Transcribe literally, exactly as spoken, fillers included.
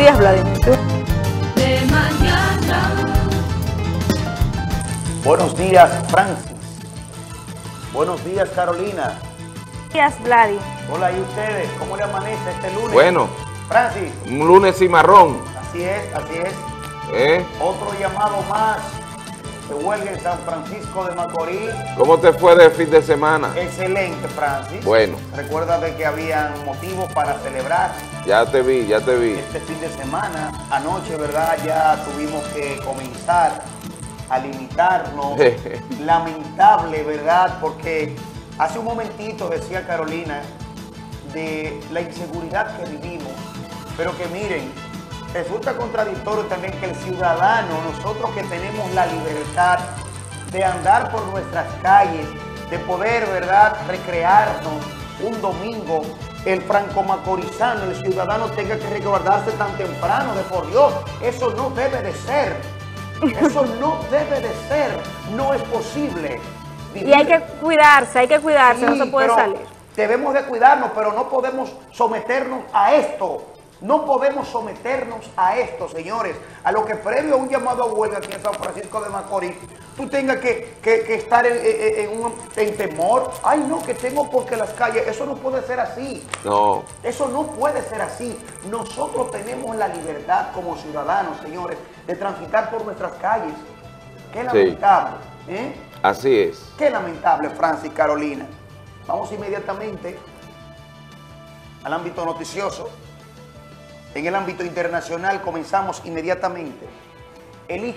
días, Vladimir. De mañana. Buenos días, Francis. Buenos días, Carolina. Buenos días, Vladi. Hola, ¿y ustedes? ¿Cómo le amanece este lunes? Bueno. Francis. Un lunes cimarrón. Así es, así es. ¿Eh? Otro llamado más. Se huelga en San Francisco de Macorís. ¿Cómo te fue de fin de semana? Excelente, Francis. Bueno. Recuerda de que había motivos para celebrar. Ya te vi, ya te vi. Este fin de semana, anoche, ¿verdad? Ya tuvimos que comenzar a limitarnos. Lamentable, ¿verdad? Porque hace un momentito decía Carolina de la inseguridad que vivimos, pero que miren, resulta contradictorio también que el ciudadano, nosotros que tenemos la libertad de andar por nuestras calles, de poder, ¿verdad?, recrearnos un domingo, el franco-macorizano, el ciudadano tenga que resguardarse tan temprano, de por Dios, eso no debe de ser, eso no debe de ser, no es posible. Vivir. Y hay que cuidarse, hay que cuidarse, sí, no se puede salir. Debemos de cuidarnos, pero no podemos someternos a esto. No podemos someternos a esto, señores, a lo que previo a un llamado a huelga aquí en San Francisco de Macorís, tú tengas que, que, que estar en, en, en, un, en temor. Ay, no, que tengo porque las calles, eso no puede ser así. No. Eso no puede ser así. Nosotros tenemos la libertad como ciudadanos, señores, de transitar por nuestras calles. Qué lamentable, sí. ¿eh? Así es. Qué lamentable, Francis, Carolina. Vamos inmediatamente al ámbito noticioso. En el ámbito internacional comenzamos inmediatamente. El